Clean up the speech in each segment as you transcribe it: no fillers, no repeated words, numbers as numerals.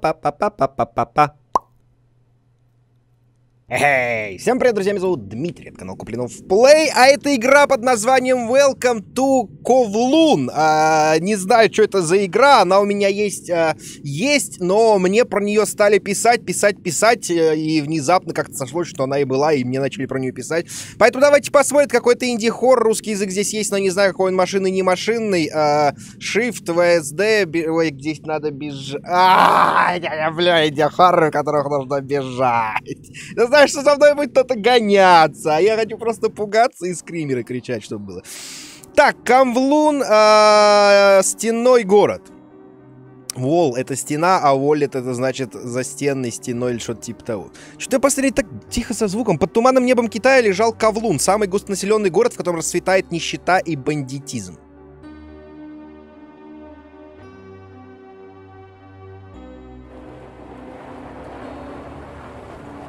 Па-па-па-па-па-па-па-па-па-па-па. Эй, всем привет, друзья, меня зовут Дмитрий, это канал Куплинов Плей, а это игра под названием Welcome to Kowloon. Не знаю, что это за игра, она у меня есть, но мне про нее стали писать, и внезапно как-то сошлось, что она и была, и мне начали про нее писать. Поэтому давайте посмотрим, какой-то инди-хоррор, русский язык здесь есть, но не знаю, какой он машинный, не машинный. Shift, VSD, ой, здесь надо бежать. Я люблю инди-хоррор, в которых нужно бежать. Знаешь, что со мной будет кто-то гоняться, а я хочу просто пугаться и скримеры кричать, чтобы было. Так, Kowloon, стенной город. Wall — это стена, а wallet — это значит застенный, стеной или что-то типа того. Что-то я посмотрел так тихо со звуком. Под туманным небом Китая лежал Kowloon, самый густонаселенный город, в котором расцветает нищета и бандитизм.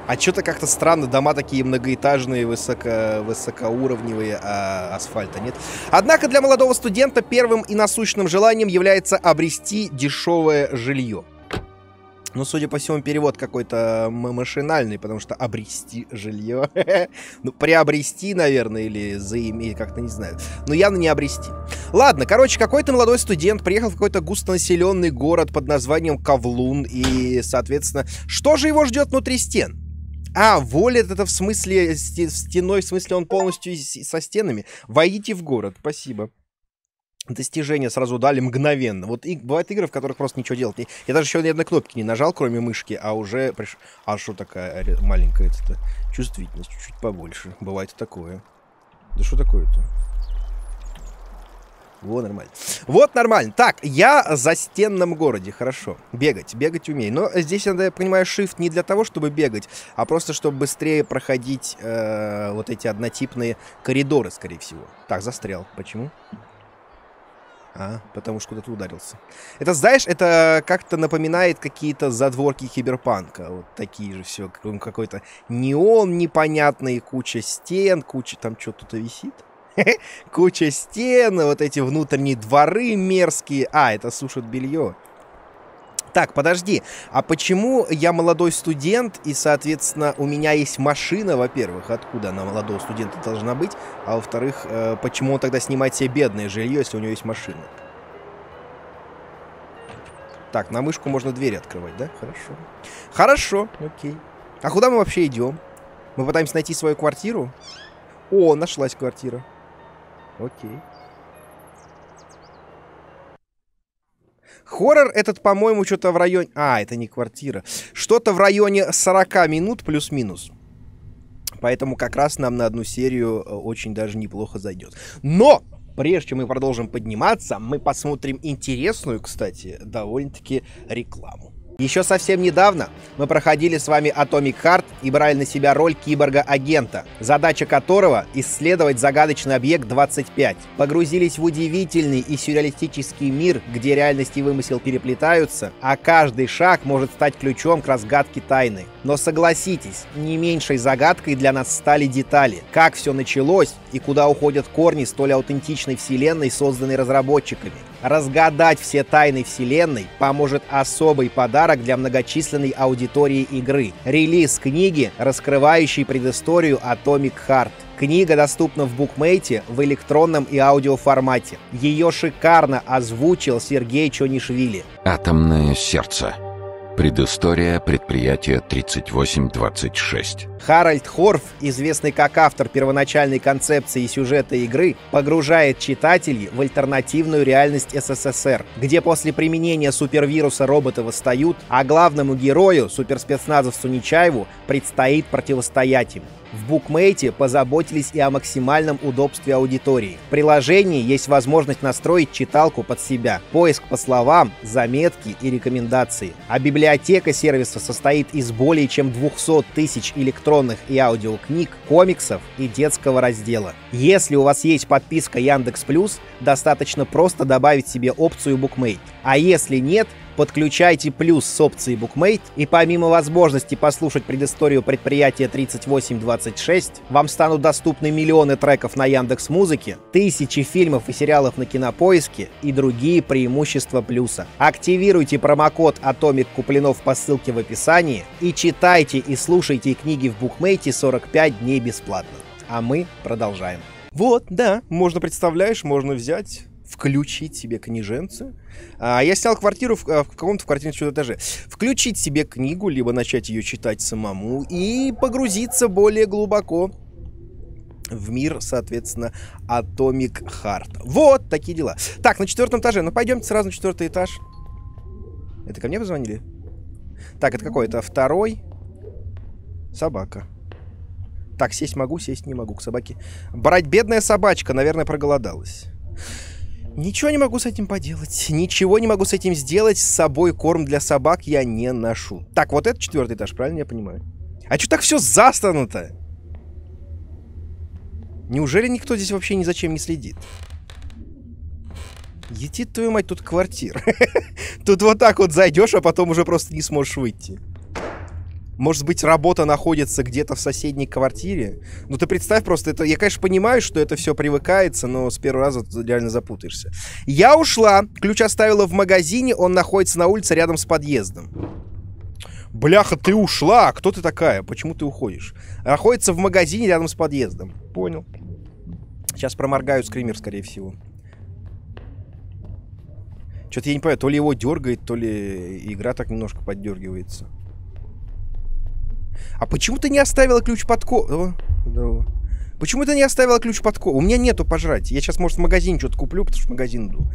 А что-то как-то странно, дома такие многоэтажные, высокоуровневые, а асфальта нет. Однако для молодого студента первым и насущным желанием является обрести дешевое жилье. Ну, судя по всему, перевод какой-то машинальный, потому что обрести жилье. Ну, приобрести, наверное, или заиметь, как-то не знаю. Но явно не обрести. Ладно, короче, какой-то молодой студент приехал в какой-то густонаселенный город под названием Kowloon. И, соответственно, что же его ждет внутри стен? А, волит это в смысле стеной, в смысле он полностью со стенами. Войдите в город, спасибо. Достижения сразу дали мгновенно. Вот и, бывают игры, в которых просто ничего делать. Я даже еще ни одной кнопки не нажал, кроме мышки, а уже... А что такая маленькая это-то? Чувствительность чуть-чуть побольше. Бывает такое. Да что такое-то? Вот нормально. Вот нормально. Так, я в застенном городе, хорошо. Бегать умею. Но здесь, я понимаю, shift не для того, чтобы бегать, а просто, чтобы быстрее проходить вот эти однотипные коридоры, скорее всего. Так, застрял. Почему? А, потому что куда-то ударился. Это, знаешь, это как-то напоминает какие-то задворки киберпанка. Вот такие же все. Какой-то неон непонятный, куча стен, куча... Там что-то висит? Куча стен, вот эти внутренние дворы мерзкие. А, это сушит белье. Так, подожди. А почему я молодой студент, и, соответственно, у меня есть машина, во-первых, откуда она молодого студента должна быть, а во-вторых, почему он тогда снимает себе бедное жилье, если у него есть машина? Так, на мышку можно двери открывать, да? Хорошо. Хорошо, окей. А куда мы вообще идем? Мы пытаемся найти свою квартиру? О, нашлась квартира. Окей. Хоррор этот, по-моему, что-то в районе... А, это не квартира. Что-то в районе 40 минут плюс-минус. Поэтому как раз нам на одну серию очень даже неплохо зайдет. Но! Прежде чем мы продолжим подниматься, мы посмотрим интересную, кстати, довольно-таки рекламу. Еще совсем недавно мы проходили с вами Atomic Heart и брали на себя роль киборга-агента, задача которого — исследовать загадочный объект 25. Погрузились в удивительный и сюрреалистический мир, где реальность и вымысел переплетаются, а каждый шаг может стать ключом к разгадке тайны. Но согласитесь, не меньшей загадкой для нас стали детали. Как все началось и куда уходят корни столь аутентичной вселенной, созданной разработчиками. Разгадать все тайны вселенной поможет особый подарок для многочисленной аудитории игры. Релиз книги, раскрывающей предысторию Atomic Heart. Книга доступна в Букмейте в электронном и аудиоформате. Ее шикарно озвучил Сергей Чонишвили. «Атомное сердце». Предыстория предприятия 3826. Харальд Хорф, известный как автор первоначальной концепции и сюжета игры, погружает читателей в альтернативную реальность СССР, где после применения супервируса роботы восстают, а главному герою, суперспецназовцу Нечаеву, предстоит противостоять им. В Букмейте позаботились и о максимальном удобстве аудитории. В приложении есть возможность настроить читалку под себя, поиск по словам, заметки и рекомендации. А библиотека сервиса состоит из более чем 200 тысяч электронных и аудиокниг, комиксов и детского раздела. Если у вас есть подписка Яндекс Плюс, достаточно просто добавить себе опцию Букмейт. А если нет, Подключайте плюс с опцией Букмейт, и помимо возможности послушать предысторию предприятия 3826, вам станут доступны миллионы треков на Яндекс.Музыке, тысячи фильмов и сериалов на Кинопоиске и другие преимущества плюса. Активируйте промокод Atomic Куплинов по ссылке в описании и читайте и слушайте книги в Букмейте 45 дней бесплатно. А мы продолжаем. Вот, да, можно, представляешь, можно взять... Включить себе книженцу. Я снял квартиру в каком-то квартирном этаже. Включить себе книгу, либо начать ее читать самому и погрузиться более глубоко в мир, соответственно, Atomic Heart. Вот такие дела. Так, на четвертом этаже. Ну, пойдемте сразу на четвертый этаж. Это ко мне позвонили? Так, это какой? Это второй. Собака. Так, сесть могу, сесть не могу к собаке. Брать бедная собачка, наверное, проголодалась. Ничего не могу с этим поделать. Ничего не могу с этим сделать. С собой корм для собак я не ношу. Так, вот это четвертый этаж, правильно я понимаю? А чё так все застану-то? Неужели никто здесь вообще ни за чем не следит? Ети твою мать, тут квартира. Тут вот так вот зайдешь, а потом уже просто не сможешь выйти. Может быть, работа находится где-то в соседней квартире? Ну, ты представь просто, это... Я, конечно, понимаю, что это все привыкается, но с первого раза ты реально запутаешься. Я ушла. Ключ оставила в магазине. Он находится на улице рядом с подъездом. Бляха, ты ушла. Кто ты такая? Почему ты уходишь? Находится в магазине рядом с подъездом. Понял. Сейчас проморгаю скример, скорее всего. Что-то я не понимаю. То ли его дергает, то ли игра так немножко поддергивается. А почему ты не оставила ключ под ко... Здорово. Почему ты не оставила ключ под ко... У меня нету пожрать. Я сейчас, может, в магазине что-то куплю, потому что в магазин иду.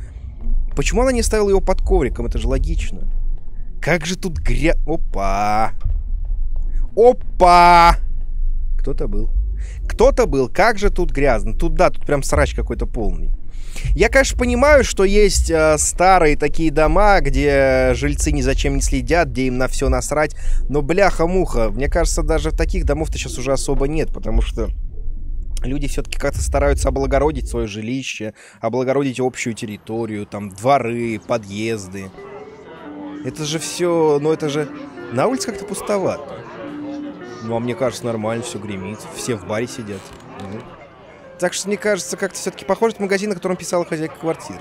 Почему она не оставила его под ковриком? Это же логично. Как же тут гря... Опа! Опа! Кто-то был. Кто-то был. Как же тут грязно. Тут, да, тут прям срач какой-то полный. Я, конечно, понимаю, что есть старые такие дома, где жильцы ни за чем не следят, где им на все насрать. Но, бляха-муха, мне кажется, даже таких домов-то сейчас уже особо нет, потому что люди все-таки как-то стараются облагородить свое жилище, облагородить общую территорию, там, дворы, подъезды. Это же все, ну это же... На улице как-то пустовато. Ну, а мне кажется, нормально, все гремит, все в баре сидят. Так что, мне кажется, как-то все-таки похоже на магазин, о котором писала хозяйка квартиры.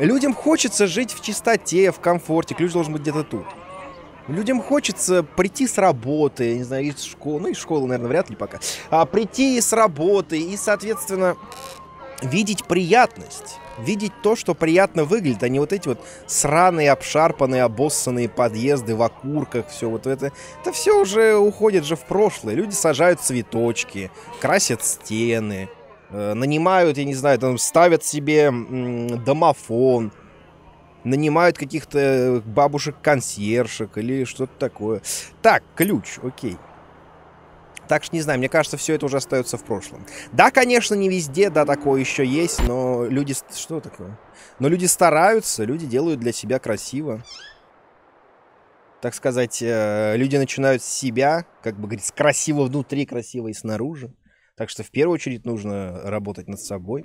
Людям хочется жить в чистоте, в комфорте. Ключ должен быть где-то тут. Людям хочется прийти с работы, я не знаю, из школы. Ну, из школы, наверное, вряд ли пока. Прийти с работы и, соответственно, видеть приятность. Видеть то, что приятно выглядит, а не вот эти вот сраные, обшарпанные, обоссанные подъезды в окурках, все вот это. Это все уже уходит же в прошлое. Люди сажают цветочки, красят стены. Нанимают, я не знаю, там ставят себе домофон, нанимают каких-то бабушек-консьержек или что-то такое. Так, ключ, окей. Так что не знаю, мне кажется, все это уже остается в прошлом. Да, конечно, не везде, да, такое еще есть, но люди... Что такое? Но люди стараются, люди делают для себя красиво. Так сказать, люди начинают с себя, как бы говорится, красиво внутри, красиво и снаружи. Так что в первую очередь нужно работать над собой.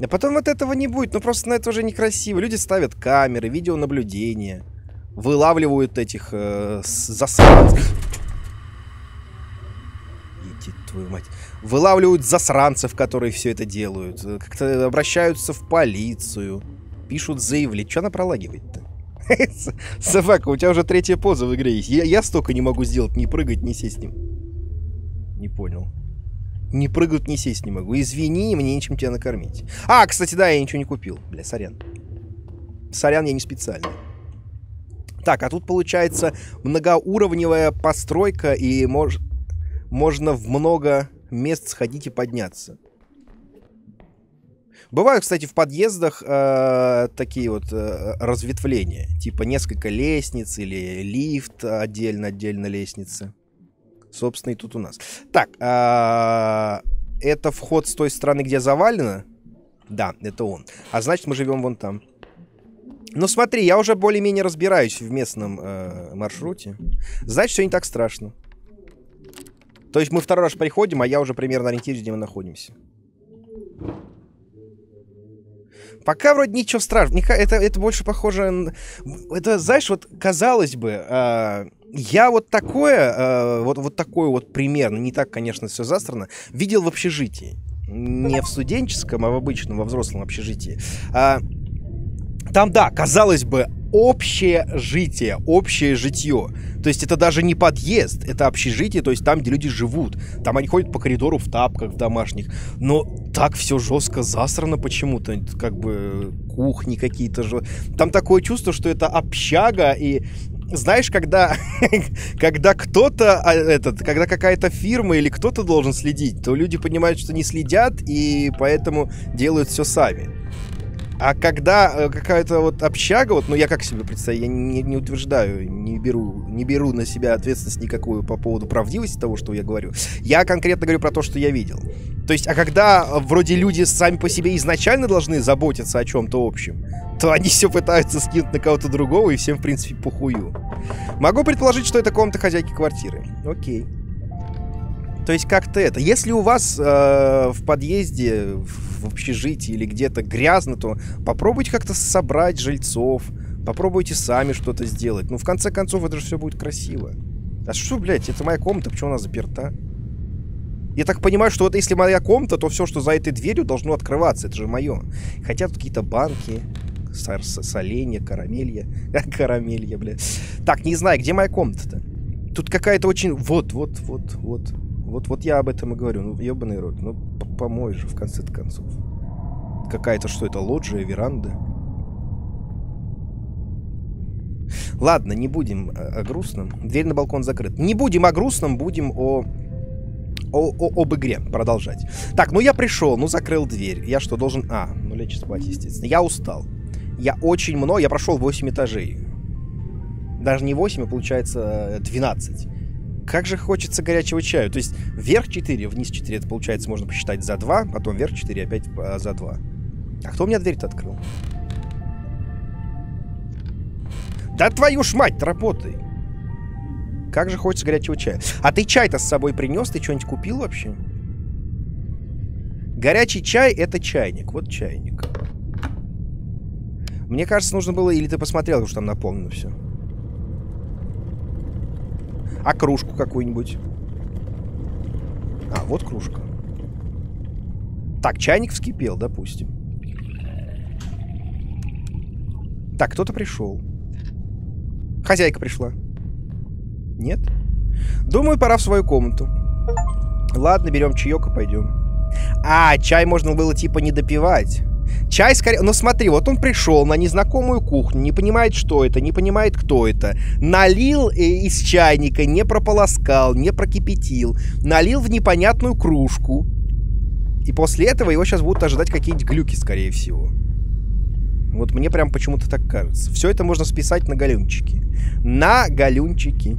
А потом вот этого не будет. Ну просто на это уже некрасиво. Люди ставят камеры, видеонаблюдения, вылавливают этих засранцев. Иди, твою мать. Вылавливают засранцев, которые все это делают. Как-то обращаются в полицию. Пишут заявление. Че она пролагивает-то? Собака, у тебя уже третья поза в игре есть. Я столько не могу сделать. Не прыгать, не сесть с ним. Не понял. Не прыгать, не сесть не могу. Извини, мне нечем тебя накормить. А, кстати, да, я ничего не купил. Бля, сорян. Сорян, я не специально. Так, а тут получается многоуровневая постройка, и можно в много мест сходить и подняться. Бывают, кстати, в подъездах такие вот разветвления. Типа несколько лестниц или лифт отдельно-отдельно лестницы. Собственно, и тут у нас. Так, это вход с той стороны, где завалено? Да, это он. А значит, мы живем вон там. Ну, смотри, я уже более-менее разбираюсь в местном маршруте. Значит, все не так страшно. То есть мы второй раз приходим, а я уже примерно ориентируюсь, где мы находимся. Пока вроде ничего страшного. Это больше похоже... Это, знаешь, вот казалось бы... Я вот такое, вот такое вот примерно, не так, конечно, все застрано, видел в общежитии. Не в студенческом, а в обычном, во взрослом общежитии. Там, да, казалось бы, общее житье. То есть это даже не подъезд, это общежитие, то есть там, где люди живут. Там они ходят по коридору в тапках домашних. Но так все жестко засрано почему-то. Как бы кухни какие-то же. Там такое чувство, что это общага и... Знаешь, когда кто-то, когда какая-то фирма или кто-то должен следить, то люди понимают, что не следят, и поэтому делают все сами. А когда какая-то вот общага, вот, ну я как себе представляю, я не утверждаю, не беру на себя ответственность никакую по поводу правдивости того, что я говорю. Я конкретно говорю про то, что я видел. То есть, а когда вроде люди сами по себе изначально должны заботиться о чем-то общем, то они все пытаются скинуть на кого-то другого и всем, в принципе, похую. Могу предположить, что это комната хозяйки квартиры. Окей. То есть как-то это. Если у вас в подъезде, в общежитии или где-то грязно, то попробуйте как-то собрать жильцов, попробуйте сами что-то сделать. Ну, в конце концов, это же все будет красиво. А что, блядь, это моя комната, почему она заперта? Я так понимаю, что вот если моя комната, то все, что за этой дверью, должно открываться. Это же мое. Хотя тут какие-то банки, соленья, карамелья, блядь. Так, не знаю, где моя комната-то? Тут какая-то очень... Вот я об этом и говорю. Ну, ебаный рот. Ну, помой же, в конце-то концов. Какая-то, что это, лоджия, веранда? Ладно, не будем о грустном. Дверь на балкон закрыта. Не будем о грустном, будем об игре продолжать. Так, ну я пришел, ну закрыл дверь. Я что, должен... ну лечь спать, естественно. Я устал. Я очень много... Я прошел 8 этажей. Даже не 8, а получается 12. Как же хочется горячего чаю. То есть вверх 4, вниз 4. Это получается можно посчитать за 2. Потом вверх 4, опять за 2. А кто у меня дверь-то открыл? Да твою ж мать, работай. Как же хочется горячего чая. А ты чай-то с собой принес? Ты что-нибудь купил вообще? Горячий чай — это чайник. Вот чайник. Мне кажется, нужно было... Или ты посмотрел, что там наполнено все. А кружку какую-нибудь? А, вот кружка. Так, чайник вскипел, допустим. Так, кто-то пришел. Хозяйка пришла. Нет? Думаю, пора в свою комнату. Ладно, берем чаек и пойдем. А, чай можно было типа не допивать. Чай скорее... Ну смотри, вот он пришел на незнакомую кухню, не понимает, что это, не понимает, кто это. Налил из чайника, не прополоскал, не прокипятил. Налил в непонятную кружку. И после этого его сейчас будут ожидать какие-нибудь глюки, скорее всего. Вот мне прям почему-то так кажется. Все это можно списать на галюнчики. На галюнчики.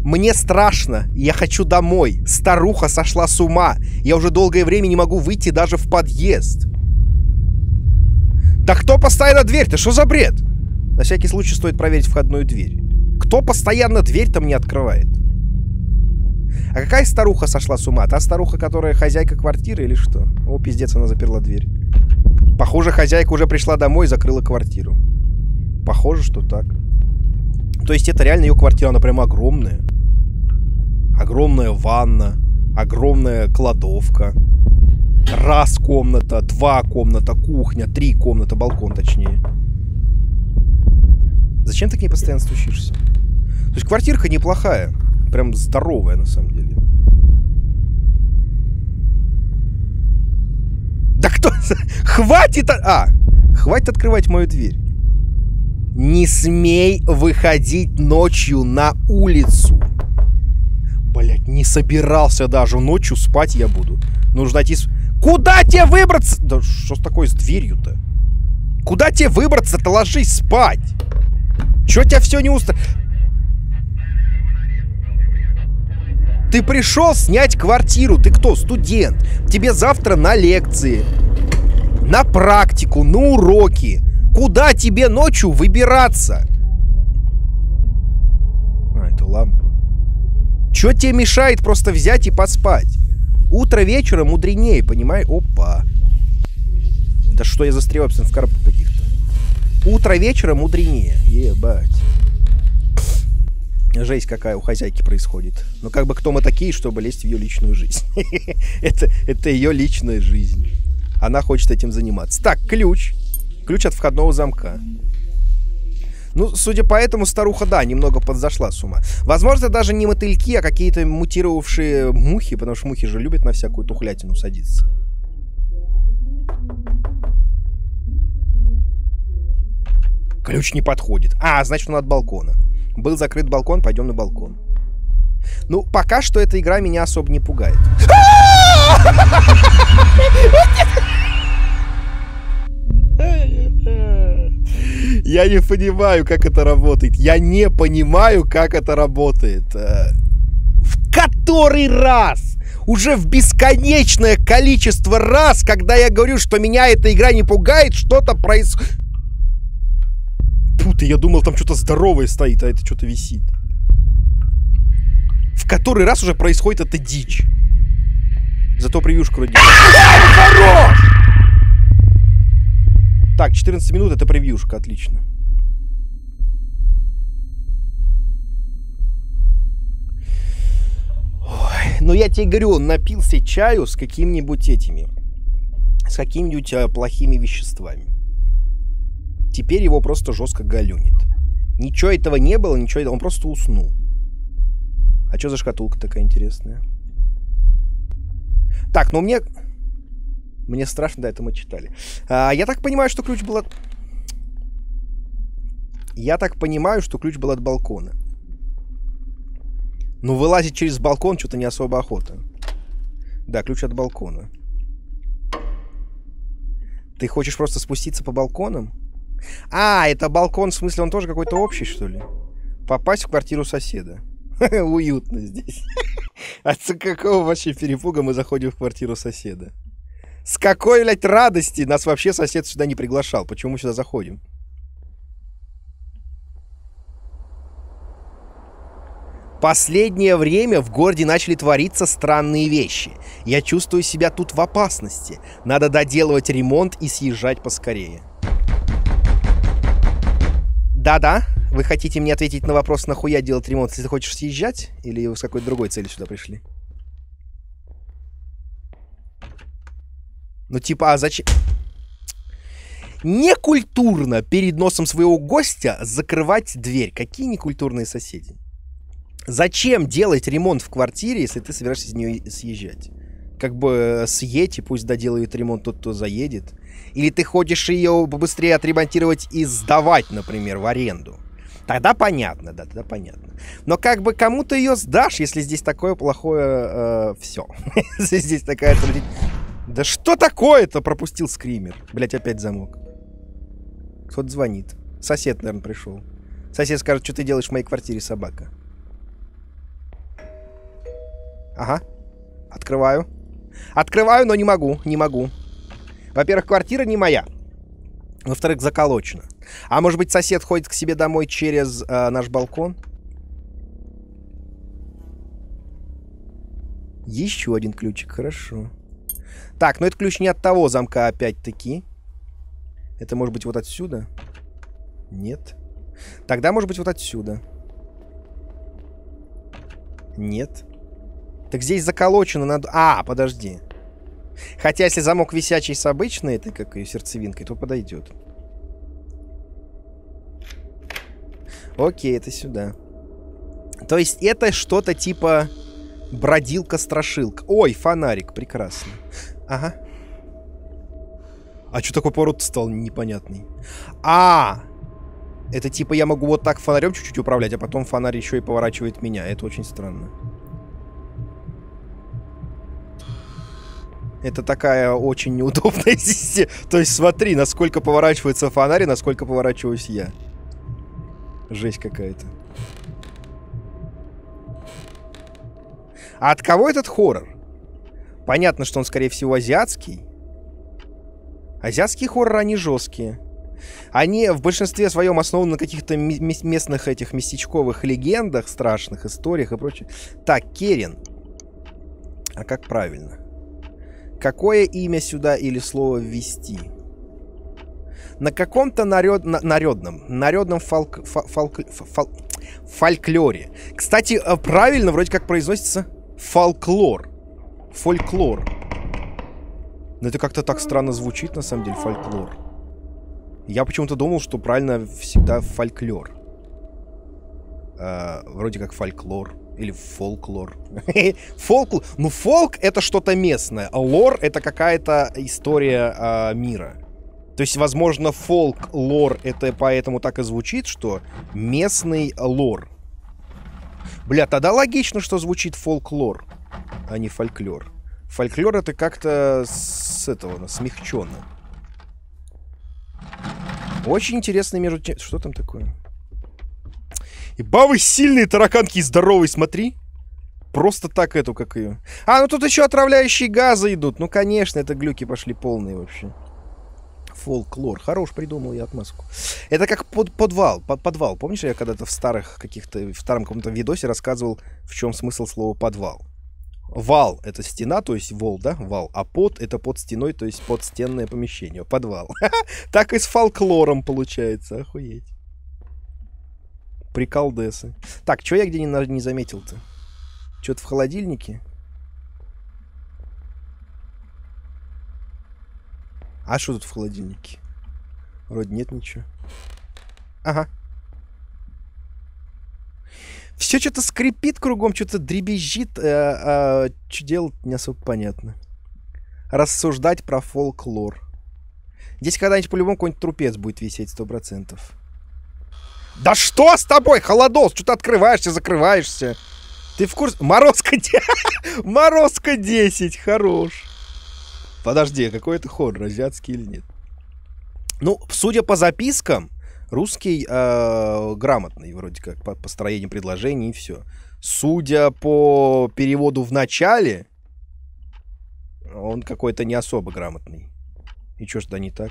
Мне страшно, я хочу домой. Старуха сошла с ума. Я уже долгое время не могу выйти даже в подъезд. Да кто постоянно дверь-то? Что за бред? На всякий случай стоит проверить входную дверь. Кто постоянно дверь-то мне открывает? А какая старуха сошла с ума? Та старуха, которая хозяйка квартиры или что? О, пиздец, она заперла дверь. Похоже, хозяйка уже пришла домой и закрыла квартиру. Похоже, что так. То есть это реально ее квартира, она прямо огромная. Огромная ванна, огромная кладовка. Раз комната, два комната, кухня, три комната, балкон точнее. Зачем ты к ней постоянно стучишься? То есть квартирка неплохая. Прям здоровая на самом деле. Да кто... Хватит... Хватит открывать мою дверь. Не смей выходить ночью на улицу. Блять, не собирался даже. Ночью спать я буду. Нужно идти... Куда тебе выбраться? Да что такое с дверью-то? Куда тебе выбраться-то? Ложись спать. Чё тебя все не устраивает? Ты пришел снять квартиру. Ты кто? Студент. Тебе завтра на лекции, на практику, на уроки. Куда тебе ночью выбираться? А, это лампа. Чё тебе мешает просто взять и поспать? Утро вечера мудренее, понимаешь? Опа. Да что я застрял в скарпах каких-то. Утро вечера мудренее. Ебать. Жесть какая у хозяйки происходит. Но как бы кто мы такие, чтобы лезть в ее личную жизнь? Это ее личная жизнь. Она хочет этим заниматься. Так, ключ. Ключ от входного замка. Ну, судя по этому, старуха, да, немного подзошла с ума. Возможно, даже не мотыльки, а какие-то мутировавшие мухи, потому что мухи же любят на всякую тухлятину садиться. Ключ не подходит. А, значит, он от балкона. Был закрыт балкон, пойдем на балкон. Ну, пока что эта игра меня особо не пугает. Я не понимаю, как это работает. Я не понимаю, как это работает. В который раз? Уже в бесконечное количество раз, когда я говорю, что меня эта игра не пугает, что-то происходит. Фу ты, я думал, там что-то здоровое стоит, а это что-то висит. В который раз уже происходит эта дичь. Зато превьюшку родила. Так, 14 минут, это превьюшка, отлично. Ой, ну я тебе говорю, он напился чаю с какими-нибудь этими, с какими-нибудь плохими веществами. Теперь его просто жестко галюнит. Ничего этого не было, ничего этого, он просто уснул. А что за шкатулка такая интересная? Так, ну мне... Мне страшно, да, это мы читали. Я так понимаю, что ключ был от... Я так понимаю, что ключ был от балкона. Ну, вылазить через балкон что-то не особо охота. Да, ключ от балкона. Ты хочешь просто спуститься по балконам? А, это балкон, в смысле, он тоже какой-то общий, что ли? Попасть в квартиру соседа. Уютно здесь. От какого вообще перепуга мы заходим в квартиру соседа? С какой, блядь, радости нас вообще сосед сюда не приглашал? Почему мы сюда заходим? Последнее время в городе начали твориться странные вещи. Я чувствую себя тут в опасности. Надо доделывать ремонт и съезжать поскорее. Да-да, вы хотите мне ответить на вопрос, нахуя делать ремонт, если ты хочешь съезжать? Или вы с какой-то другой целью сюда пришли? Ну типа, а зачем? Некультурно перед носом своего гостя закрывать дверь. Какие некультурные соседи? Зачем делать ремонт в квартире, если ты собираешься из нее съезжать? Как бы съедь и пусть доделает ремонт тот, кто заедет. Или ты хочешь ее побыстрее отремонтировать и сдавать, например, в аренду. Тогда понятно, да, тогда понятно. Но как бы кому-то ее сдашь, если здесь такое плохое... все. Если здесь такая... Да что такое-то? Пропустил скример. Блять, опять замок. Кто-то звонит. Сосед, наверное, пришел. Сосед скажет, что ты делаешь в моей квартире, собака. Ага. Открываю. Открываю, но не могу, не могу. Во-первых, квартира не моя. Во-вторых, заколочена. А может быть, сосед ходит к себе домой через наш балкон? Еще один ключик, хорошо. Так, но этот ключ не от того замка опять-таки. Это может быть вот отсюда? Нет. Тогда может быть вот отсюда? Нет. Так здесь заколочено надо... А, подожди. Хотя, если замок висячий с обычной, это как ее сердцевинкой, то подойдет. Окей, это сюда. То есть это что-то типа бродилка-страшилка. Ой, фонарик, прекрасно. Ага. А что такой поворот стал непонятный? А! Это типа я могу вот так фонарем чуть-чуть управлять, а потом фонарь еще и поворачивает меня. Это очень странно. Это такая очень неудобная система. То есть смотри, насколько поворачивается фонарь, насколько поворачиваюсь я. Жесть какая-то. А от кого этот хоррор? Понятно, что он, скорее всего, азиатский. Азиатские хорроры, они жесткие. Они в большинстве своем основаны на каких-то местных этих местечковых легендах, страшных историях и прочее. Так, Керен. А как правильно? Какое имя сюда или слово ввести? На каком-то народном фольклоре. Кстати, правильно вроде как произносится фольклор. Фольклор. Но это как-то так странно звучит, на самом деле, фольклор. Я почему-то думал, что правильно всегда фольклор. Вроде как фольклор. Или фольклор. Фолклор. Ну, фолк это что-то местное. А лор это какая-то история мира. То есть, возможно, фолклор это поэтому так и звучит, что местный лор. Бля, тогда логично, что звучит фолклор, а не фольклор. Фольклор это как-то с этого смягченно. Очень интересно между тем... Что там такое? Бабы сильные, тараканки здоровые, смотри. Просто так эту, как ее. А, ну тут еще отравляющие газы идут. Ну, конечно, это глюки пошли полные вообще. Фолклор. Хорош, придумал я отмазку. Это как подвал. Помнишь, я когда-то в старых каких-то, в старом каком-то видосе рассказывал, в чем смысл слова подвал. Вал — это стена, то есть вол, да? Вал. А под — это под стеной, то есть подстенное помещение. Подвал. Так и с фолклором получается. Охуеть. Приколдесы. Так, что я где не заметил-то? Что-то в холодильнике? А что тут в холодильнике? Вроде нет ничего. Ага. Все что-то скрипит кругом, что-то дребезжит. Что делать, не особо понятно. Рассуждать про фольклор. Здесь когда-нибудь по-любому какой-нибудь трупец будет висеть 100%. Да что с тобой, холодос? Что ты открываешься, закрываешься? Ты в курсе? Морозка 10. Морозка 10, хорош. Подожди, какой это хоррор, азиатский или нет? Ну, судя по запискам, русский грамотный вроде как по построению предложений и все. Судя по переводу в начале, он какой-то не особо грамотный. И что ж да не так?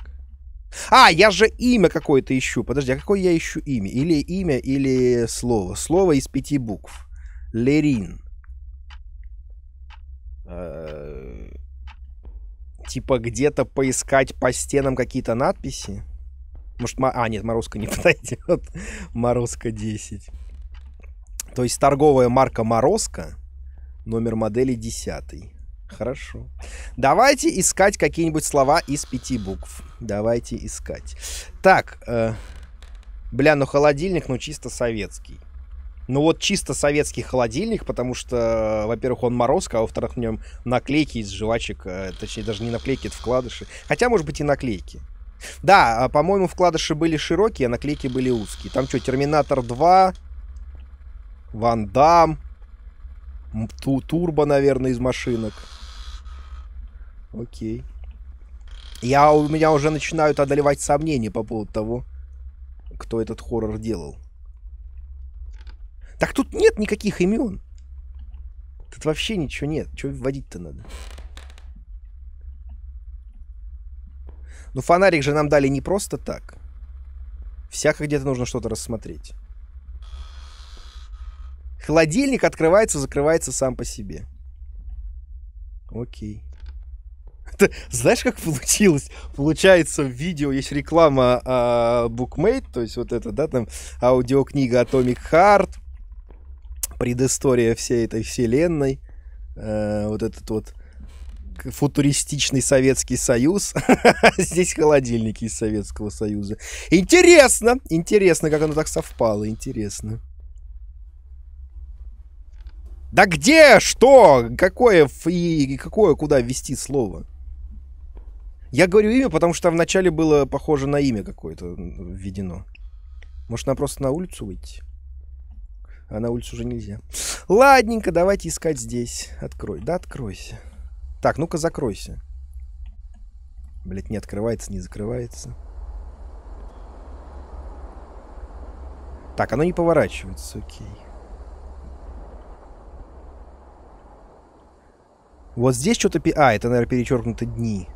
А, я же имя какое-то ищу. Подожди, а какое я ищу имя? Или имя, или слово. Слово из 5 букв. Лерин. Типа где-то поискать по стенам какие-то надписи. Может, нет, Морозка не подойдет. Морозка 10. То есть торговая марка Морозка, номер модели 10. Хорошо. Давайте искать какие-нибудь слова из 5 букв. Давайте искать. Так, бля, ну холодильник, ну чисто советский. Ну вот чисто советский холодильник, потому что, во-первых, он Морозко, а во-вторых, в нем наклейки из жвачек, точнее, даже не наклейки, это вкладыши. Хотя, может быть, и наклейки. Да, по-моему, вкладыши были широкие, а наклейки были узкие. Там что, Терминатор 2, Ван Дамм, Турбо, наверное, из машинок. Окей. У меня уже начинают одолевать сомнения по поводу того, кто этот хоррор делал. Так тут нет никаких имен. Тут вообще ничего нет. Чего вводить-то надо? Ну, фонарик же нам дали не просто так. Всяко где-то нужно что-то рассмотреть. Холодильник открывается, закрывается сам по себе. Окей. Это, знаешь, как получилось? Получается, в видео есть реклама Букмейт, то есть вот это, да, там аудиокнига Atomic Heart, предыстория всей этой вселенной, вот этот вот футуристичный Советский Союз. Здесь холодильники из Советского Союза. Интересно! Интересно, как оно так совпало. Интересно. Да где? Что? Какое куда ввести слово? Я говорю имя, потому что там вначале было похоже на имя какое-то введено. Может, нам просто на улицу выйти? А на улицу уже нельзя. Ладненько, давайте искать здесь. Открой. Да, откройся. Так, ну-ка закройся. Блять, не открывается, не закрывается. Так, оно не поворачивается, окей. Вот здесь что-то... А, это, наверное, перечеркнуты дни.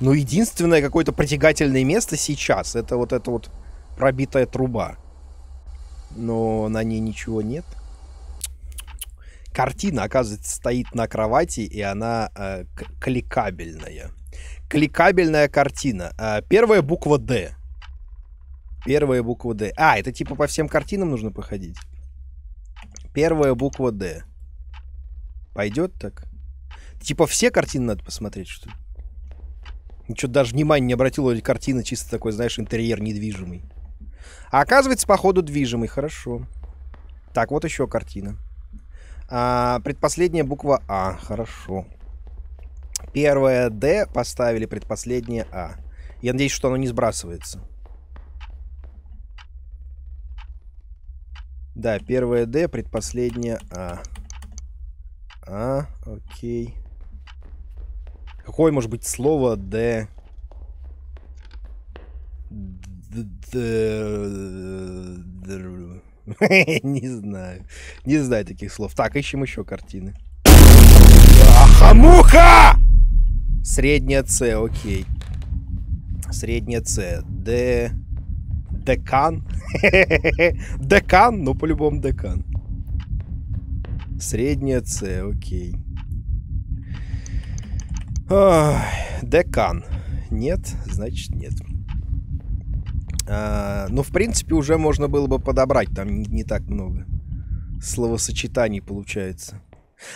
Ну, единственное какое-то притягательное место сейчас, это вот эта вот пробитая труба. Но на ней ничего нет. картина, оказывается, стоит на кровати, и она кликабельная. Кликабельная картина. Первая буква «Д». Первая буква «Д». А, это типа по всем картинам нужно походить. Первая буква «Д». Пойдет так? Типа все картины надо посмотреть, что ли? Ничего даже внимания не обратил, эти картины чисто такой, знаешь, интерьер недвижимый. А оказывается, походу, движимый. Хорошо. Так, вот еще картина. Предпоследняя буква «А». Хорошо. Первая «Д» поставили, предпоследняя «А». Я надеюсь, что оно не сбрасывается. Да, первая «Д», предпоследняя «А». А, окей. Какое может быть слово «Д»? Не знаю. Не знаю таких слов. Так, ищем еще картины. Хамуха! Средняя С, окей. Средняя С. Д. Декан. Декан, ну по-любому декан. Средняя С, окей. Декан. Нет, значит нет. Ну, в принципе, уже можно было бы подобрать. Там не так много словосочетаний получается.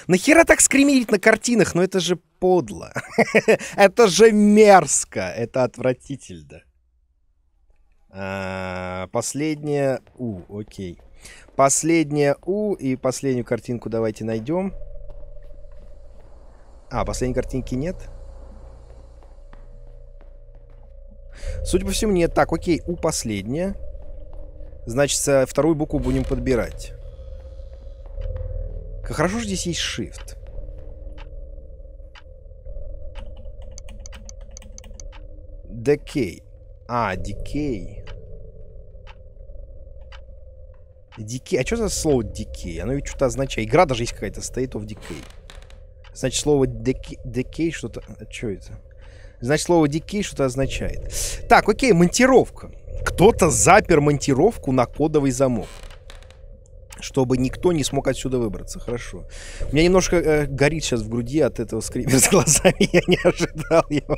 Нахера так скримерить на картинах? Но это же подло. Это же мерзко. Это отвратительно. Последняя У, окей. Последняя У и последнюю картинку давайте найдем. А, последней картинки нет? Судя по всему, нет. Так, окей, У последняя. Значит, вторую букву будем подбирать. Как хорошо, что здесь есть Shift. Decay. А, Decay. Decay. А что за слово Decay? Оно ведь что-то означает. Игра даже есть какая-то. State of Decay. Значит, слово Decay что-то... Что это? Значит, слово Decay что-то означает. Так, окей, монтировка. Кто-то запер монтировку на кодовый замок, чтобы никто не смог отсюда выбраться. Хорошо. У меня немножко горит сейчас в груди от этого скрипа с глазами. Я не ожидал его.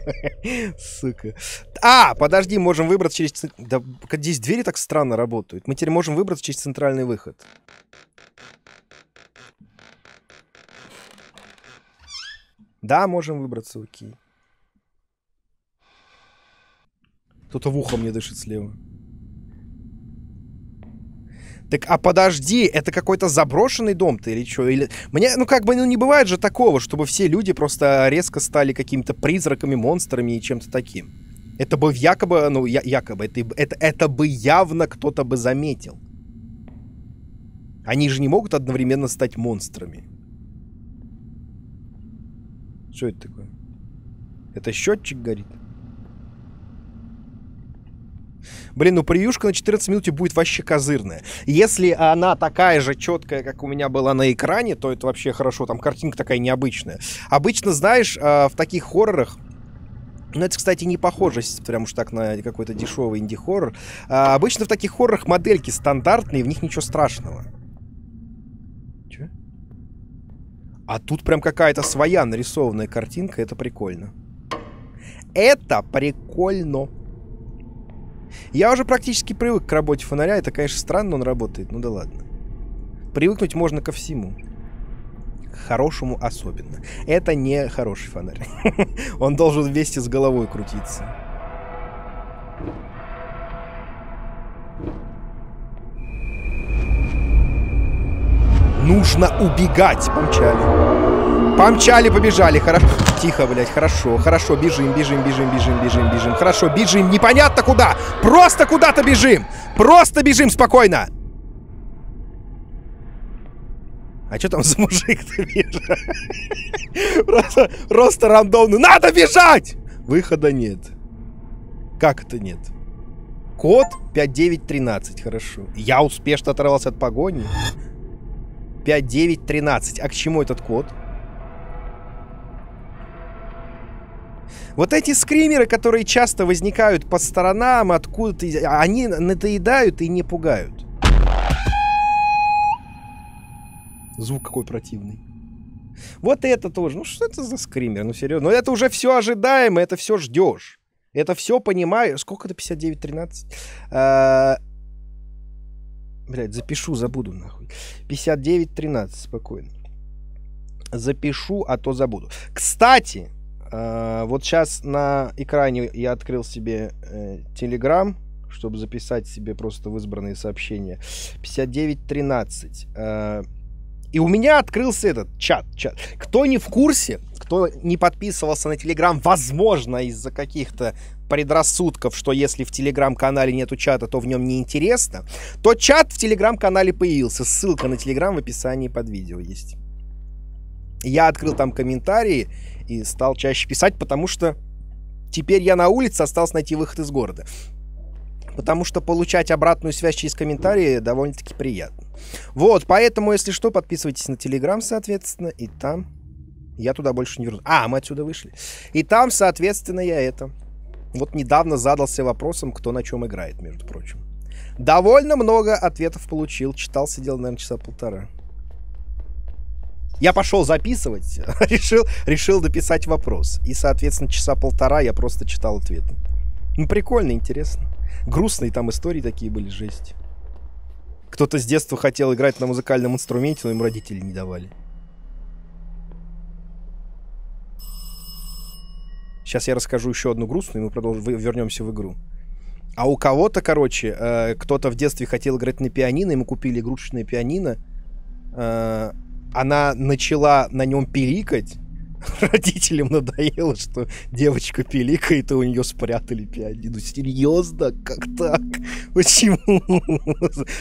Сука. А, подожди, можем выбраться через... Да, здесь двери так странно работают. Мы теперь можем выбраться через центральный выход. Да, можем выбраться, окей. Кто-то в ухо мне дышит слева. Так, а подожди, это какой-то заброшенный дом-то или что? Или... Мне, ну как бы, ну не бывает же такого, чтобы все люди просто резко стали какими-то призраками, монстрами и чем-то таким. Это бы якобы, ну якобы, это бы явно кто-то бы заметил. Они же не могут одновременно стать монстрами. Что это такое? Это счетчик горит? Блин, ну превьюшка на 14 минуте будет вообще козырная. Если она такая же четкая, как у меня была на экране, то это вообще хорошо. Там картинка такая необычная. Обычно, знаешь, в таких хоррорах... Ну, это, кстати, не похоже прям уж так на какой-то дешевый инди-хоррор. Обычно в таких хоррорах модельки стандартные, в них ничего страшного. Че? А тут прям какая-то своя нарисованная картинка. Это прикольно. Это прикольно. Я уже практически привык к работе фонаря. Это, конечно, странно, он работает. Ну да ладно. Привыкнуть можно ко всему. К хорошему особенно. Это не хороший фонарь. Он должен вместе с головой крутиться. Нужно убегать. Помчали. Помчали, побежали. Хорошо. Тихо, блядь, хорошо, хорошо, бежим, бежим, бежим, бежим, бежим, бежим, хорошо, бежим, непонятно куда, просто куда-то бежим, просто бежим спокойно. А что там за мужик-то бежит? Просто рандомно, надо бежать! Выхода нет. Как это нет? Код 5913, хорошо. Я успешно оторвался от погони. 5913, а к чему этот код? Вот эти скримеры, которые часто возникают по сторонам, откуда-то... Они надоедают и не пугают. Звук какой противный. Вот это тоже. Ну что это за скример? Ну серьезно. Но это уже все ожидаемо, это все ждешь. Это все понимаю. Сколько это? 59.13? Блядь, запишу, забуду нахуй. 59.13, спокойно. Запишу, а то забуду. Кстати, вот сейчас на экране я открыл себе Telegram, чтобы записать себе просто в избранные сообщения. 59.13. И у меня открылся этот чат. Кто не в курсе, кто не подписывался на Telegram, возможно, из-за каких-то предрассудков, что если в Telegram-канале нету чата, то в нем неинтересно, то чат в Telegram-канале появился. Ссылка на Telegram в описании под видео есть. Я открыл там комментарии и стал чаще писать, потому что теперь я на улице, осталось найти выход из города. Потому что получать обратную связь через комментарии довольно-таки приятно. Вот, поэтому, если что, подписывайтесь на Telegram, соответственно, и там... Я туда больше не вернусь. А, мы отсюда вышли. И там, соответственно, я это... Вот недавно задался вопросом, кто на чем играет, между прочим. Довольно много ответов получил. Читал, сидел, наверное, часа полтора. Я пошел записывать, решил дописать вопрос. И, соответственно, часа полтора я просто читал ответы. Ну, прикольно, интересно. Грустные там истории такие были, жесть. Кто-то с детства хотел играть на музыкальном инструменте, но им родители не давали. Сейчас я расскажу еще одну грустную, и мы продолжим, вернемся в игру. А у кого-то, короче, кто-то в детстве хотел играть на пианино, ему купили игрушечное пианино. Она начала на нем пиликать. Родителям надоело, что девочка пиликает, и у нее спрятали пианино. Серьезно? Как так? Почему?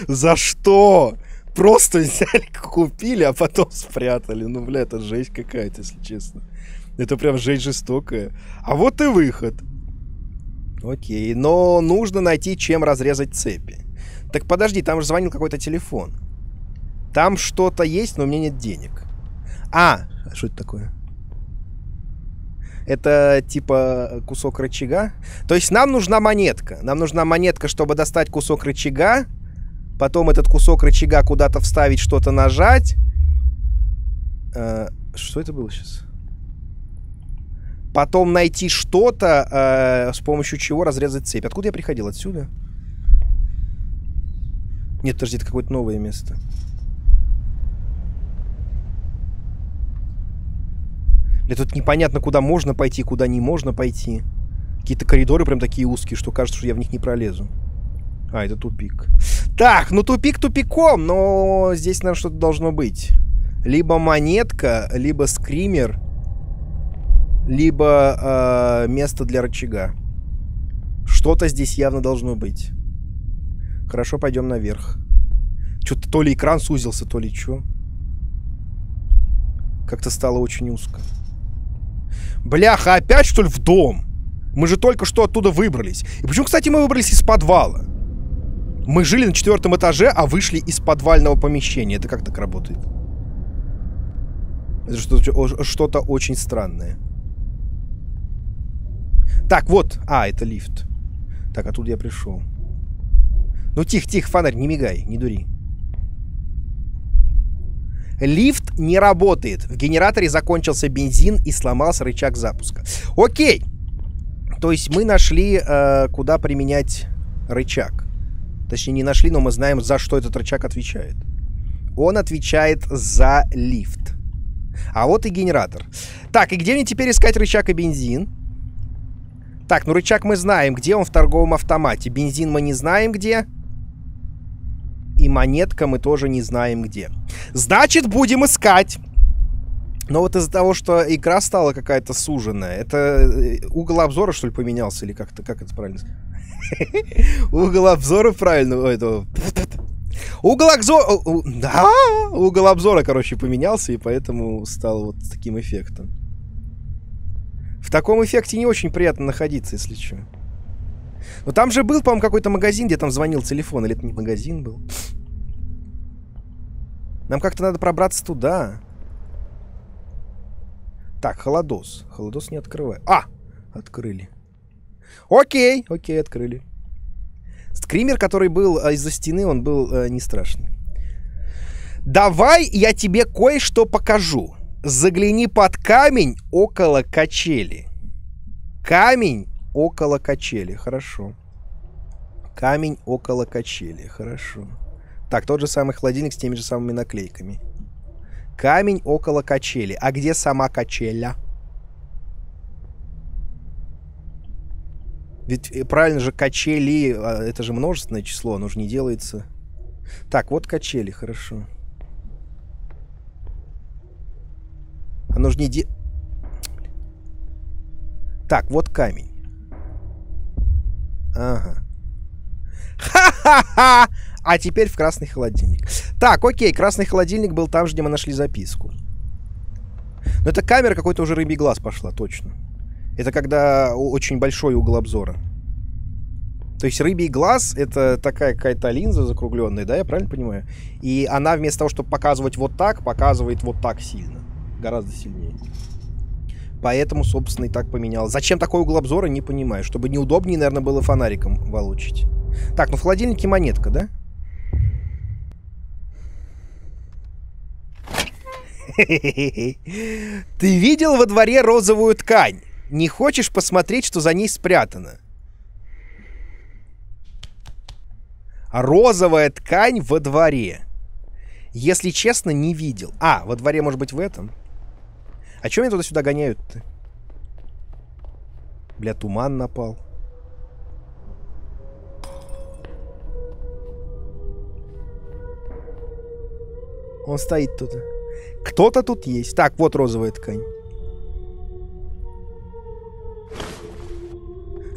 За что? Просто взяли, купили, а потом спрятали. Ну, бля, это жесть какая-то, если честно. Это прям жесть жестокая. А вот и выход. Окей, но нужно найти, чем разрезать цепи. Так подожди, там же звонил какой-то телефон. Там что-то есть, но у меня нет денег. А, что это такое? Это типа кусок рычага. То есть нам нужна монетка. Нам нужна монетка, чтобы достать кусок рычага. Потом этот кусок рычага куда-то вставить, что-то нажать. Что это было сейчас? Потом найти что-то, с помощью чего разрезать цепь. Откуда я приходил? Отсюда? Нет, подожди, это какое-то новое место. Бля, тут непонятно, куда можно пойти, куда не можно пойти. Какие-то коридоры прям такие узкие, что кажется, что я в них не пролезу. А, это тупик. Так, ну тупик тупиком, но здесь, наверное, что-то должно быть. Либо монетка, либо скример, либо место для рычага. Что-то здесь явно должно быть. Хорошо, пойдем наверх. Что-то то ли экран сузился, то ли что. Как-то стало очень узко. Бляха, опять что ли в дом? Мы же только что оттуда выбрались. И почему, кстати, мы выбрались из подвала? Мы жили на 4-м этаже, а вышли из подвального помещения. Это как так работает? Это что-то очень странное. Так, вот. А, это лифт. Так, оттуда я пришел. Ну, тихо, фонарь, не мигай, не дури. Лифт не работает. В генераторе закончился бензин и сломался рычаг запуска. Окей. То есть мы нашли, куда применять рычаг. Точнее, не нашли, но мы знаем, за что этот рычаг отвечает. Он отвечает за лифт. А вот и генератор. Так, и где мне теперь искать рычаг и бензин? Так, ну рычаг мы знаем, где он в торговом автомате. Бензин мы не знаем, где. И монетка мы тоже не знаем где. Значит, будем искать. Но вот из-за того, что игра стала какая-то суженная. Это угол обзора, что ли, поменялся? Или как-то, как это правильно сказать? Угол обзора правильно... Угол обзора... Да! Угол обзора, короче, поменялся. И поэтому стал вот таким эффектом. В таком эффекте не очень приятно находиться, если что. Но там же был, по-моему, какой-то магазин, где там звонил телефон. Или это не магазин был? Нам как-то надо пробраться туда. Так, холодос. Холодос не открываю. А! Открыли. Окей, открыли. Скример, который был из-за стены, он был не страшный. Давай я тебе кое-что покажу. Загляни под камень около качели. Камень около качели, хорошо. Камень около качели, хорошо. Так, тот же самый холодильник с теми же самыми наклейками. Камень около качели. А где сама качеля? Ведь правильно же, качели, это же множественное число, оно же не делается. Так, вот качели, хорошо. Оно же не де... Так, вот камень. Ага. Ха-ха-ха! А теперь в красный холодильник. Так, окей, красный холодильник был там же, где мы нашли записку. Но это камера какой-то уже рыбий глаз пошла, точно. Это когда очень большой угол обзора. То есть рыбий глаз — это такая какая-то линза закругленная, да, я правильно понимаю? И она вместо того, чтобы показывать вот так, показывает вот так сильно. Гораздо сильнее. Поэтому, собственно, и так поменял. Зачем такой угол обзора, не понимаю. Чтобы неудобнее, наверное, было фонариком волочить. Так, ну в холодильнике монетка, да? Ты видел во дворе розовую ткань? Не хочешь посмотреть, что за ней спрятано? Розовая ткань во дворе. Если честно, не видел. А, во дворе, может быть, в этом? А чё меня туда-сюда гоняют-то? Бля, туман напал. Он стоит тут. Кто-то тут есть. Так, вот розовая ткань.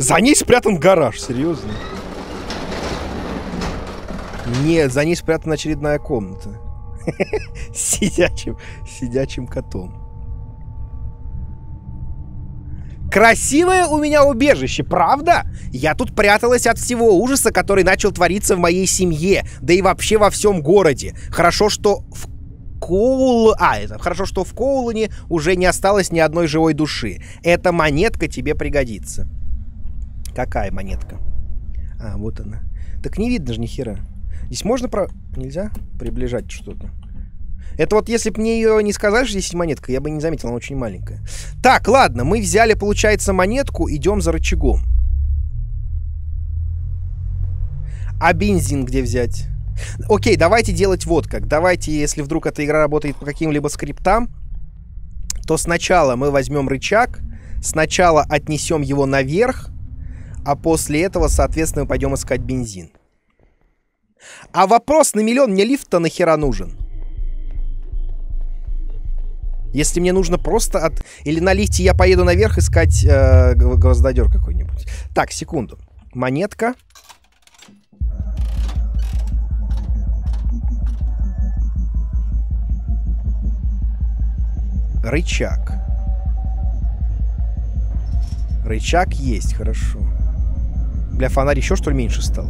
За ней спрятан гараж, серьезно? Нет, за ней спрятана очередная комната. С сидячим котом. Красивое у меня убежище, правда? Я тут пряталась от всего ужаса, который начал твориться в моей семье, да и вообще во всем городе. Хорошо, что в Кowloon уже не осталось ни одной живой души. Эта монетка тебе пригодится. Какая монетка? А, вот она. Так не видно же ни хера. Здесь можно про... Нельзя приближать что-то. Это вот если бы мне ее не сказали, что здесь монетка, я бы не заметил, она очень маленькая. Так, ладно, мы взяли, получается, монетку, идем за рычагом. А бензин где взять? Окей, давайте делать вот как. Давайте, если вдруг эта игра работает по каким-либо скриптам, то сначала мы возьмем рычаг, сначала отнесем его наверх, а после этого, соответственно, мы пойдем искать бензин. А вопрос на миллион, мне лифт-то нахера нужен? Если мне нужно просто от... Или на лифте я поеду наверх искать гвоздодер какой-нибудь. Так, секунду. Монетка. Рычаг. Рычаг есть, хорошо. Бля, фонарь еще, что ли, меньше стал?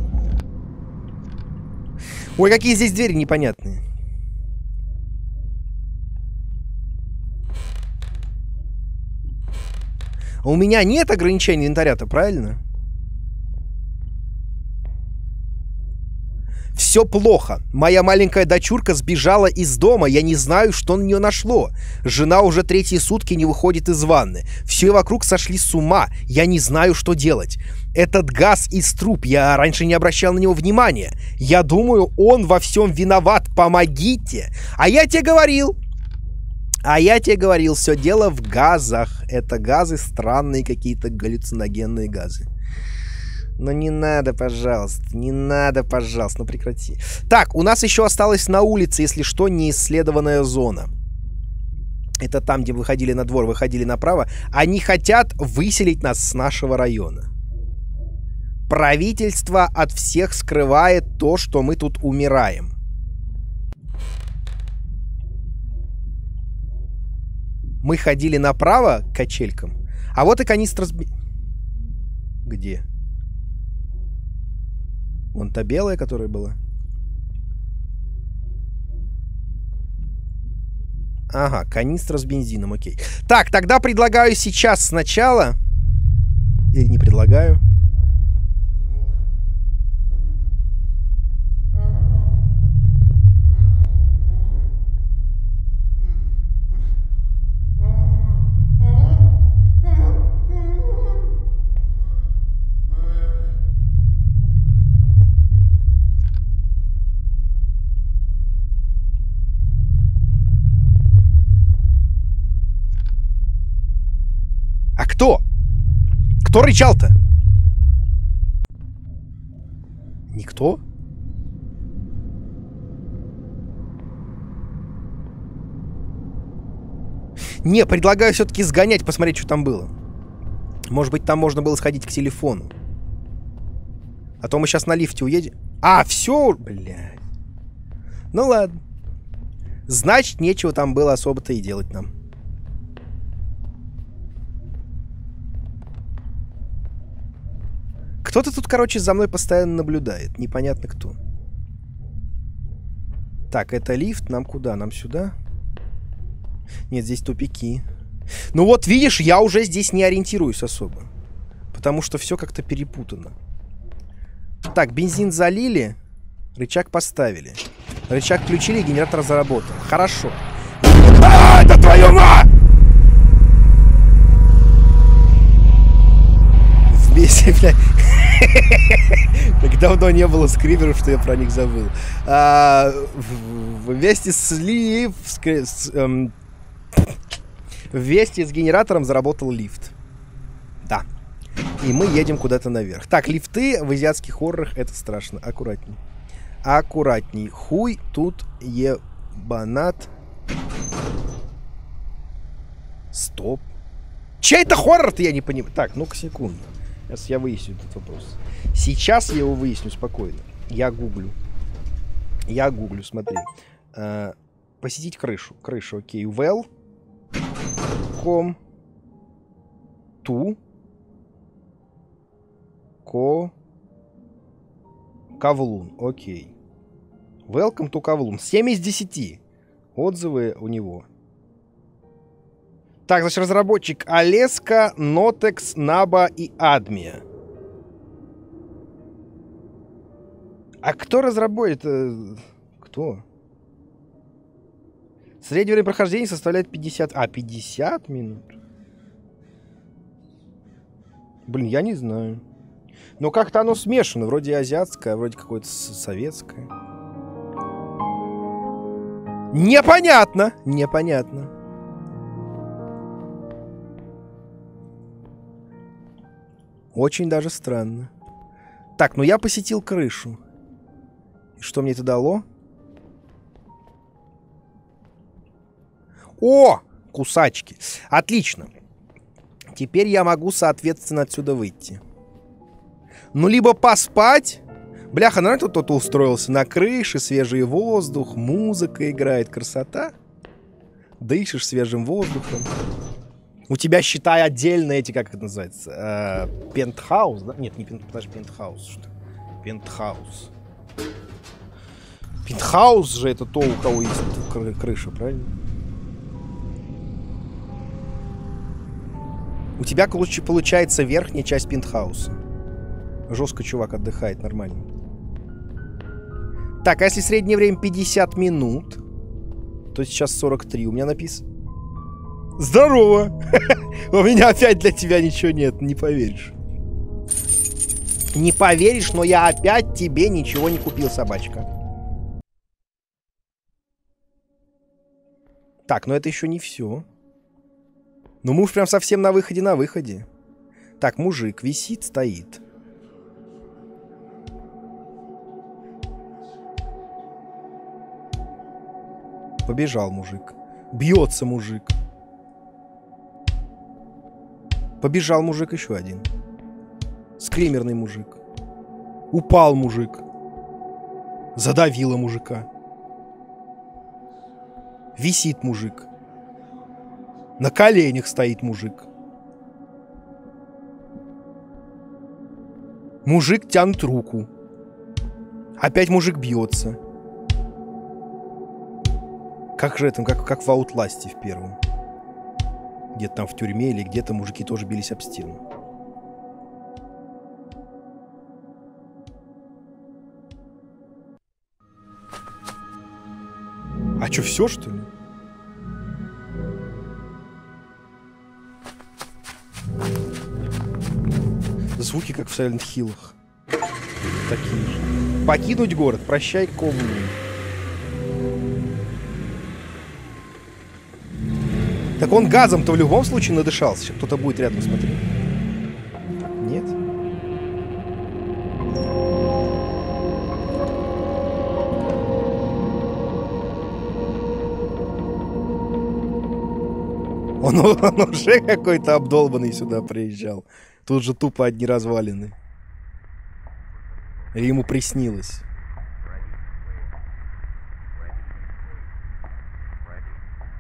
Ой, какие здесь двери непонятные. У меня нет ограничений инвентаря-то, правильно? Все плохо. Моя маленькая дочурка сбежала из дома. Я не знаю, что на нее нашло. Жена уже третьи сутки не выходит из ванны. Все вокруг сошли с ума. Я не знаю, что делать. Этот газ из труб. Я раньше не обращал на него внимания. Я думаю, он во всем виноват. Помогите. А я тебе говорил. Все дело в газах. Это газы странные какие-то, галлюциногенные газы. Ну не надо, пожалуйста, ну прекрати. Так, у нас еще осталась на улице, если что, неисследованная зона. Это там, где выходили на двор, выходили направо. Они хотят выселить нас с нашего района. Правительство от всех скрывает то, что мы тут умираем. Мы ходили направо к качелькам, а вот и канистра с... Где? Вон та белая, которая была. Ага, канистра с бензином, окей. Так, тогда предлагаю сейчас сначала... Или не предлагаю. Кто рычал-то? Никто? Не, предлагаю все-таки сгонять, посмотреть, что там было. Может быть, там можно было сходить к телефону. А то мы сейчас на лифте уедем. А, все, блядь. Ну ладно. Значит, нечего там было особо-то и делать нам. Кто-то тут, короче, за мной постоянно наблюдает. Непонятно кто. Так, это лифт. Нам куда? Нам сюда? Нет, здесь тупики. Ну вот, видишь, я уже здесь не ориентируюсь особо. Потому что все как-то перепутано. Так, бензин залили. Рычаг поставили. Рычаг включили, генератор заработал. Хорошо. А, это твою мать! Вместе, блядь. Так давно не было скримеров, что я про них забыл. Вместе с генератором заработал лифт. Да. И мы едем куда-то наверх. Так, лифты в азиатских хоррорах — это страшно. Аккуратней. Аккуратней. Хуй тут ебанат. Стоп. Чей это хоррор-то, я не понимаю. Так, ну-ка, секунду. Сейчас я выясню этот вопрос. Сейчас я его выясню спокойно. Я гуглю. Я гуглю, смотри. Посетить крышу. Крышу, окей. Welcome to Kowloon. Окей. Welcome to Kowloon. 7 из 10. Отзывы у него. Так, значит, разработчик Алеска, Нотекс, Наба и Адмия. А кто разработчик? Кто? Среднее время прохождения составляет 50... А, 50 минут? Блин, я не знаю. Но как-то оно смешано. Вроде азиатское, вроде какое-то советское. Непонятно! Непонятно. Очень даже странно. Так, ну я посетил крышу. И что мне это дало? О! Кусачки. Отлично. Теперь я могу, соответственно, отсюда выйти. Ну, либо поспать. Бляха, наверное, тут кто-то устроился на крыше. Свежий воздух, музыка играет, красота. Дышишь свежим воздухом. У тебя, считай, отдельно эти, как это называется, пентхаус, да? Нет, не пентхаус, пентхаус, что? Пентхаус. Пентхаус же это то, у кого есть крыша, правильно? У тебя, короче, получается верхняя часть пентхауса. Жестко чувак отдыхает, нормально. Так, а если среднее время 50 минут, то сейчас 43 у меня написано. Здорово! У меня опять для тебя ничего нет, не поверишь. Не поверишь, но я опять тебе ничего не купил, собачка. Так, но это еще не все. Ну, муж прям совсем на выходе, на выходе. Так, мужик висит, стоит. Побежал мужик. Бьется мужик. Побежал мужик еще один. Скримерный мужик. Упал мужик. Задавило мужика. Висит мужик. На коленях стоит мужик. Мужик тянет руку. Опять мужик бьется. Как же это, как в Аутласте в первом. Где-то там в тюрьме или где-то мужики тоже бились об стену. А что, все, что ли? Звуки, как в Сайлент-Хиллах. Такие же. Покинуть город. Прощай, Ковлун. Так он газом-то в любом случае надышался. Кто-то будет рядом смотреть. Он уже какой-то обдолбанный сюда приезжал. Тут же тупо одни развалины. Или ему приснилось.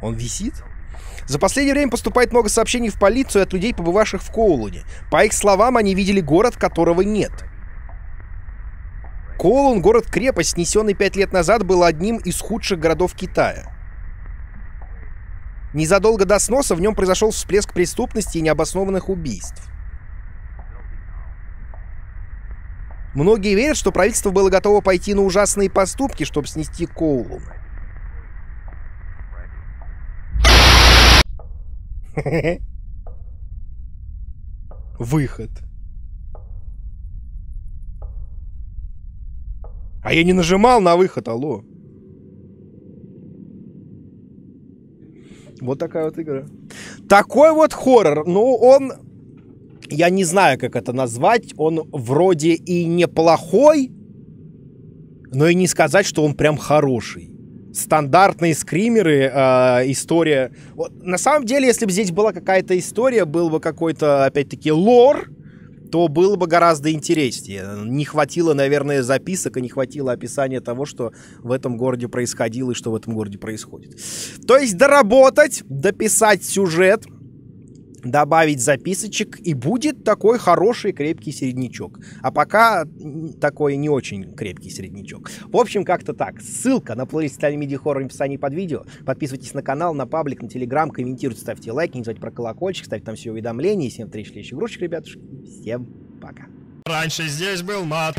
Он висит? За последнее время поступает много сообщений в полицию от людей, побывавших в Кowloon. По их словам, они видели город, которого нет. Kowloon, город-крепость, снесенный 5 лет назад, был одним из худших городов Китая. Незадолго до сноса в нем произошел всплеск преступности и необоснованных убийств. Многие верят, что правительство было готово пойти на ужасные поступки, чтобы снести Kowloon. Выход. А я не нажимал на выход, алло. Вот такая вот игра. Такой вот хоррор. Ну, он... Я не знаю, как это назвать. Он вроде и неплохой, но и не сказать, что он прям хороший. Стандартные скримеры, история... Вот, на самом деле, если бы здесь была какая-то история, был бы какой-то, опять-таки, лор, то было бы гораздо интереснее. Не хватило, наверное, записок и не хватило описания того, что в этом городе происходило и что в этом городе происходит. То есть доработать, дописать сюжет, добавить записочек, и будет такой хороший крепкий середнячок. А пока такой не очень крепкий середнячок. В общем, как-то так. Ссылка на плейлист Media Horror в описании под видео. Подписывайтесь на канал, на паблик, на телеграм, комментируйте, ставьте лайки, не забывайте про колокольчик, ставьте там все уведомления. Всем встречи, следующих игрушек, ребятушки. Всем пока. Раньше здесь был мат.